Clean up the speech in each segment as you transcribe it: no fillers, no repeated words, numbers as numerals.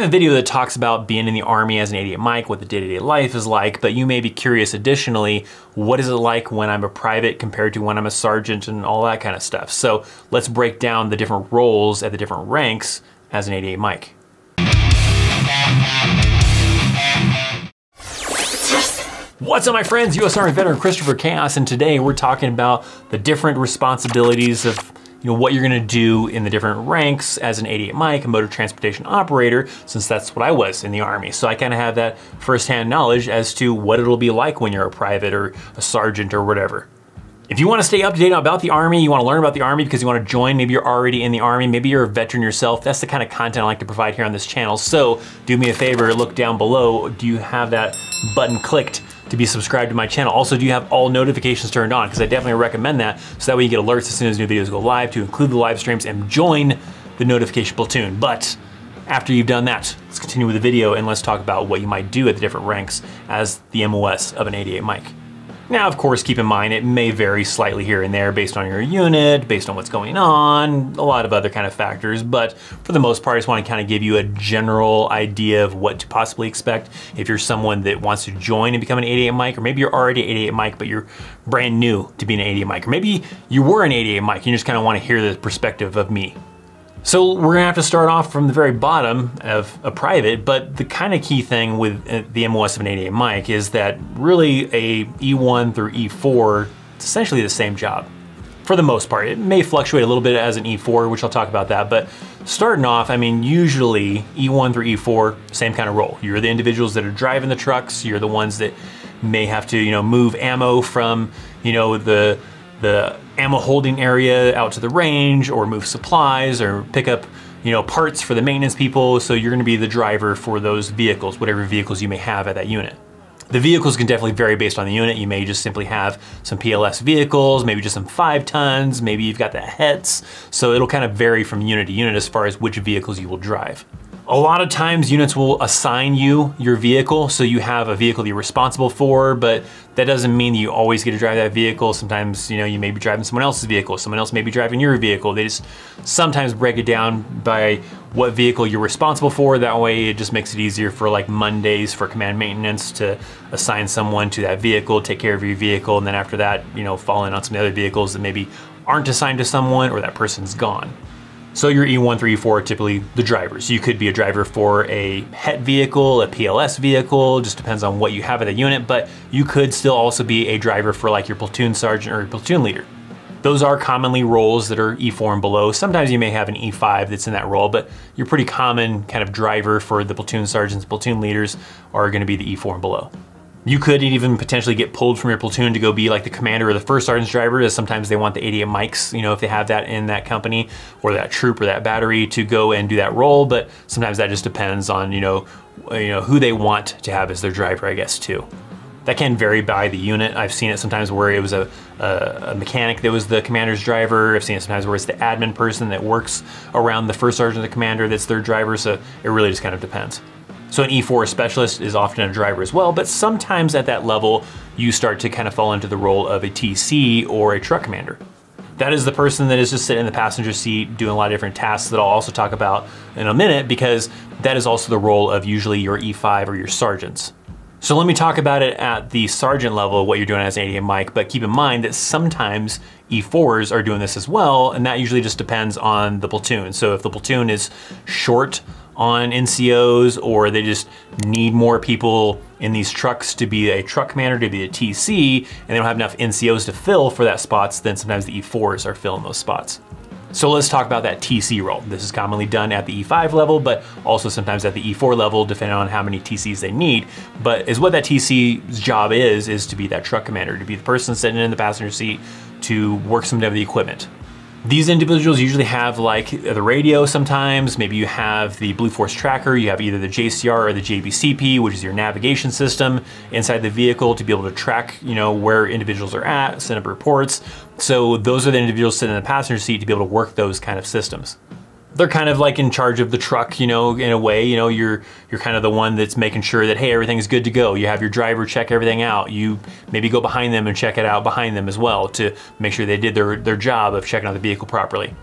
have a video that talks about being in the Army as an 88 mic, what the day-to-day life is like, but you may be curious additionally, what is it like when I'm a private compared to when I'm a sergeant and all that kind of stuff. So let's break down the different roles at the different ranks as an 88 mic. What's up, my friends? US Army veteran Christopher Chaos, and today we're talking about the different responsibilities of what you're gonna do in the different ranks as an 88 mic, a motor transportation operator, since that's what I was in the Army. So I kind of have that firsthand knowledge as to what it'll be like when you're a private or a sergeant or whatever. If you wanna stay up to date about the Army, you wanna learn about the Army because you wanna join, maybe you're already in the Army, maybe you're a veteran yourself, that's the kind of content I like to provide here on this channel. So do me a favor, look down below, do you have that button clicked to be subscribed to my channel? Also, do you have all notifications turned on? Because I definitely recommend that, so that way you get alerts as soon as new videos go live, to include the live streams and join the notification platoon. But after you've done that, let's continue with the video and let's talk about what you might do at the different ranks as the MOS of an 88 mic. Now, of course, keep in mind, it may vary slightly here and there based on your unit, based on what's going on, a lot of other kind of factors, but for the most part, I just wanna kind of give you a general idea of what to possibly expect if you're someone that wants to join and become an 88 mic, or maybe you're already an 88 mic, but you're brand new to being an 88 mic, or maybe you were an 88 mic, and you just kind of wanna hear the perspective of me. So we're gonna have to start off from the very bottom of a private, but the kind of key thing with the MOS of an 88 mic is that really a E1 through E4, it's essentially the same job for the most part. It may fluctuate a little bit as an E4, which I'll talk about that, but starting off, I mean, usually E1 through E4, same kind of role. You're the individuals that are driving the trucks, you're the ones that may have to, move ammo from, the ammo holding area out to the range, or move supplies, or pick up parts for the maintenance people. So you're gonna be the driver for those vehicles, whatever vehicles you may have at that unit. The vehicles can definitely vary based on the unit. You may just simply have some PLS vehicles, maybe just some 5 tons, maybe you've got the HETs. So it'll kind of vary from unit to unit as far as which vehicles you will drive. A lot of times units will assign you your vehicle, so you have a vehicle you're responsible for, but that doesn't mean you always get to drive that vehicle. Sometimes you may be driving someone else's vehicle, someone else may be driving your vehicle. They just sometimes break it down by what vehicle you're responsible for. That way it just makes it easier for like Mondays for command maintenance to assign someone to that vehicle, take care of your vehicle, and then after that, fall in on some of the other vehicles that maybe aren't assigned to someone or that person's gone. So your E1 through E4 are typically the drivers. You could be a driver for a HET vehicle, a PLS vehicle, just depends on what you have at the unit, but you could still also be a driver for like your platoon sergeant or your platoon leader. Those are commonly roles that are E4 and below. Sometimes you may have an E5 that's in that role, but your pretty common kind of driver for the platoon sergeants, platoon leaders are gonna be the E4 and below. You could even potentially get pulled from your platoon to go be like the commander or the first sergeant's driver, as sometimes they want the 88 mics, if they have that in that company or that troop or that battery, to go and do that role. But sometimes that just depends on, who they want to have as their driver, I guess, too. That can vary by the unit. I've seen it sometimes where it was a mechanic that was the commander's driver. I've seen it sometimes where it's the admin person that works around the first sergeant or the commander that's their driver. So it really just kind of depends. So an E4 specialist is often a driver as well, but sometimes at that level, you start to kind of fall into the role of a TC or a truck commander. That is the person that is just sitting in the passenger seat doing a lot of different tasks that I'll also talk about in a minute, because that is also the role of usually your E5 or your sergeants. So let me talk about it at the sergeant level, what you're doing as an 88 mic, but keep in mind that sometimes E4s are doing this as well, and that usually just depends on the platoon. So if the platoon is short on NCOs, or they just need more people in these trucks to be a truck commander, to be a TC, and they don't have enough NCOs to fill for that spots, then sometimes the E4s are filling those spots. So let's talk about that TC role. This is commonly done at the E5 level, but also sometimes at the E4 level, depending on how many TCs they need. But is what that TC's job is to be that truck commander, to be the person sitting in the passenger seat, to work some of the equipment. These individuals usually have like the radio sometimes, maybe you have the Blue Force Tracker, you have either the JCR or the JBCP, which is your navigation system inside the vehicle to be able to track where individuals are at, send up reports. So those are the individuals sitting in the passenger seat to be able to work those kind of systems. They're kind of like in charge of the truck, in a way, you're kind of the one that's making sure that, hey, everything's good to go. You have your driver check everything out. You maybe go behind them and check it out behind them as well to make sure they did their job of checking out the vehicle properly.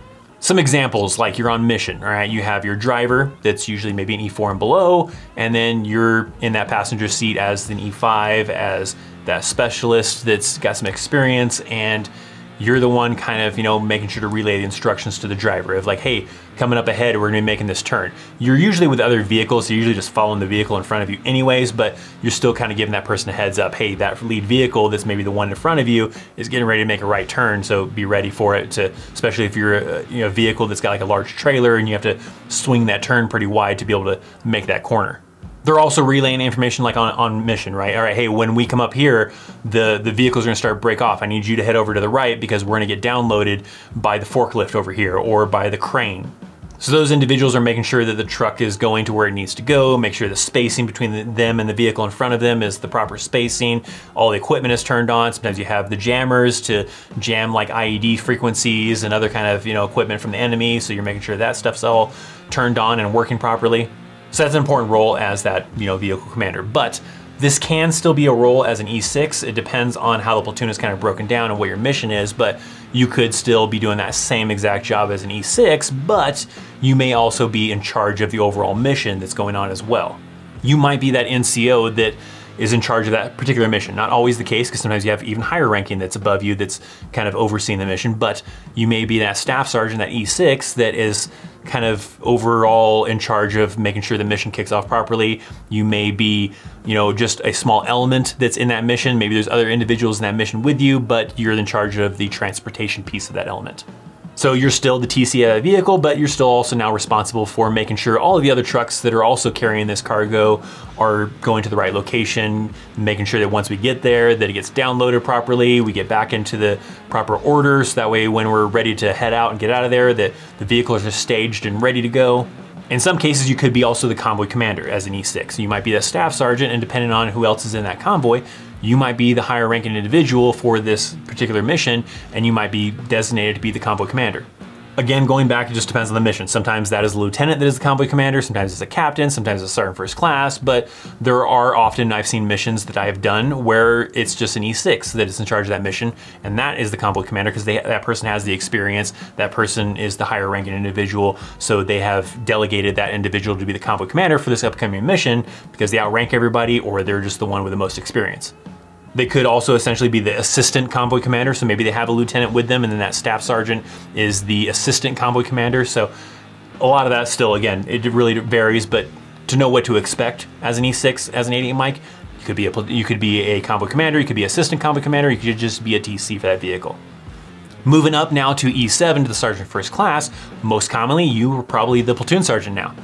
Some examples, like you're on mission, all right? You have your driver, that's usually maybe an E4 and below, and then you're in that passenger seat as an E5, as that specialist that's got some experience, and you're the one kind of, you know, making sure to relay the instructions to the driver of like, hey, coming up ahead, we're gonna be making this turn. You're usually with other vehicles, so you're usually just following the vehicle in front of you anyways, but you're still kind of giving that person a heads up, hey, that lead vehicle that's maybe the one in front of you is getting ready to make a right turn, so be ready for it, to, especially if you're a, you know, vehicle that's got like a large trailer and you have to swing that turn pretty wide to be able to make that corner. They're also relaying information like on mission, right? All right, hey, when we come up here, the vehicles are gonna start to break off. I need you to head over to the right because we're gonna get downloaded by the forklift over here or by the crane. So those individuals are making sure that the truck is going to where it needs to go, make sure the spacing between them and the vehicle in front of them is the proper spacing, all the equipment is turned on. Sometimes you have the jammers to jam like IED frequencies and other kind of, you know, equipment from the enemy, so you're making sure that stuff's all turned on and working properly. So that's an important role as that, you know, vehicle commander. But this can still be a role as an E6. It depends on how the platoon is kind of broken down and what your mission is, but you could still be doing that same exact job as an E6, but you may also be in charge of the overall mission that's going on as well. You might be that NCO that is in charge of that particular mission. Not always the case, because sometimes you have even higher ranking that's above you that's kind of overseeing the mission, but you may be that staff sergeant, that E6, that is kind of overall in charge of making sure the mission kicks off properly. You may be, you know, just a small element that's in that mission. Maybe there's other individuals in that mission with you, but you're in charge of the transportation piece of that element. So you're still the TC of the vehicle, but you're still also now responsible for making sure all of the other trucks that are also carrying this cargo are going to the right location, making sure that once we get there, that it gets downloaded properly, we get back into the proper order, so that way when we're ready to head out and get out of there, that the vehicles are staged and ready to go. In some cases, you could be also the convoy commander as an E6. You might be the staff sergeant, and depending on who else is in that convoy, you might be the higher ranking individual for this particular mission, and you might be designated to be the convoy commander. Again, going back, it just depends on the mission. Sometimes that is a lieutenant that is the convoy commander, sometimes it's a captain, sometimes it's a sergeant first class, but there are often, I've seen missions that I have done where it's just an E6 that is in charge of that mission, and that is the convoy commander because that person has the experience, that person is the higher ranking individual, so they have delegated that individual to be the convoy commander for this upcoming mission because they outrank everybody or they're just the one with the most experience. They could also essentially be the assistant convoy commander. So maybe they have a lieutenant with them and then that staff sergeant is the assistant convoy commander. So a lot of that still, again, it really varies, but to know what to expect as an E6, as an 88 Mike, you could be a convoy commander, you could be assistant convoy commander, you could just be a TC for that vehicle. Moving up now to E7, to the sergeant first class, most commonly you were probably the platoon sergeant now.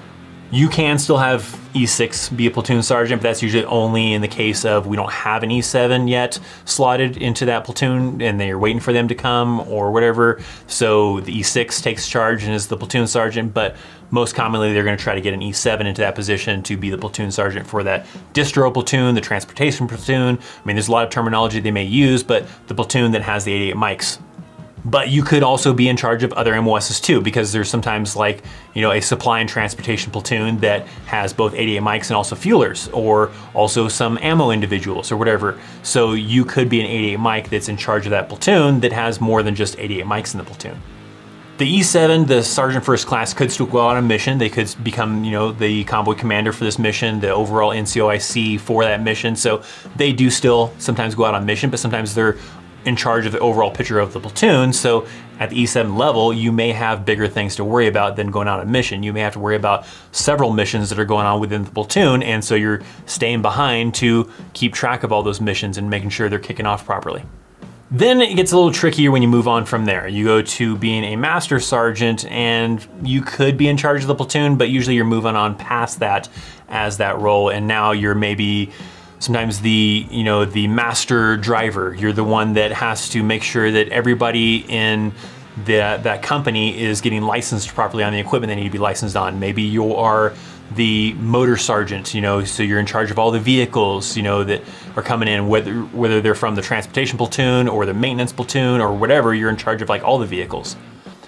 You can still have E6 be a platoon sergeant, but that's usually only in the case of we don't have an E7 yet slotted into that platoon and they're waiting for them to come or whatever. So the E6 takes charge and is the platoon sergeant, but most commonly they're gonna try to get an E7 into that position to be the platoon sergeant for that distro platoon, the transportation platoon. I mean, there's a lot of terminology they may use, but the platoon that has the 88 mics. But you could also be in charge of other MOSs too, because there's sometimes like, you know, a supply and transportation platoon that has both 88 mics and also fuelers, or also some ammo individuals or whatever. So you could be an 88 mic that's in charge of that platoon that has more than just 88 mics in the platoon. The E7, the sergeant first class, could still go on a mission. They could become, you know, the convoy commander for this mission, the overall NCOIC for that mission. So they do still sometimes go out on mission, but sometimes they're in charge of the overall picture of the platoon. So at the E7 level, you may have bigger things to worry about than going on a mission. You may have to worry about several missions that are going on within the platoon. And so you're staying behind to keep track of all those missions and making sure they're kicking off properly. Then it gets a little trickier when you move on from there. You go to being a master sergeant, and you could be in charge of the platoon, but usually you're moving on past that as that role. And now you're maybe sometimes the, you know, the master driver. You're the one that has to make sure that everybody in that company is getting licensed properly on the equipment they need to be licensed on. Maybe you are the motor sergeant, you know, so you're in charge of all the vehicles, you know, that are coming in, whether they're from the transportation platoon or the maintenance platoon or whatever, you're in charge of like all the vehicles.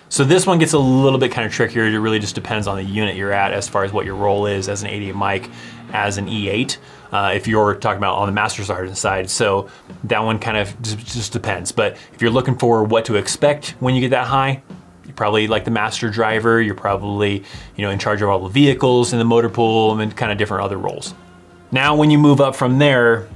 So this one gets a little bit kind of trickier. It really just depends on the unit you're at as far as what your role is as an 88 Mike, as an E8, if you're talking about on the master sergeant side. So that one kind of just depends. But if you're looking for what to expect when you get that high, You're probably like the master driver. You're probably, you know, in charge of all the vehicles in the motor pool and kind of different other roles. Now, when you move up from there,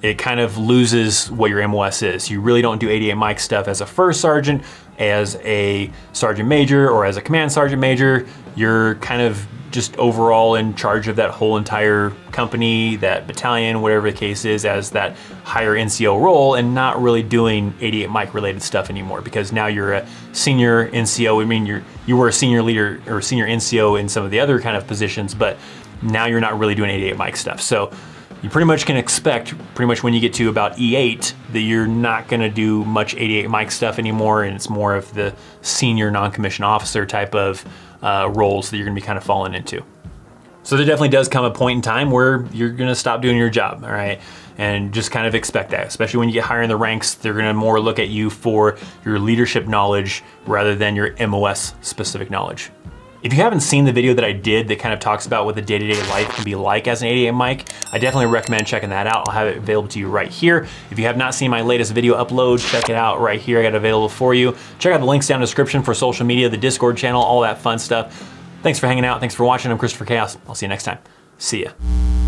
it kind of loses what your MOS is. You really don't do 88 mic stuff as a first sergeant, as a sergeant major, or as a command sergeant major. You're kind of just overall in charge of that whole entire company, that battalion, whatever the case is, as that higher NCO role, and not really doing 88 mic related stuff anymore, because now you're a senior NCO. I mean, you were a senior leader or senior NCO in some of the other kind of positions, but now you're not really doing 88 mic stuff. So you pretty much can expect, pretty much when you get to about E8, that you're not gonna do much 88 mic stuff anymore, and it's more of the senior non-commissioned officer type of roles that you're gonna be kind of falling into. So there definitely does come a point in time where you're gonna stop doing your job, all right? And just kind of expect that, especially when you get higher in the ranks. They're gonna more look at you for your leadership knowledge rather than your MOS specific knowledge. If you haven't seen the video that I did that kind of talks about what the day-to-day life can be like as an 88 mic, I definitely recommend checking that out. I'll have it available to you right here. If you have not seen my latest video upload, check it out right here. I got it available for you. Check out the links down in the description for social media, the Discord channel, all that fun stuff. Thanks for hanging out. Thanks for watching. I'm Christopher Chaos. I'll see you next time. See ya.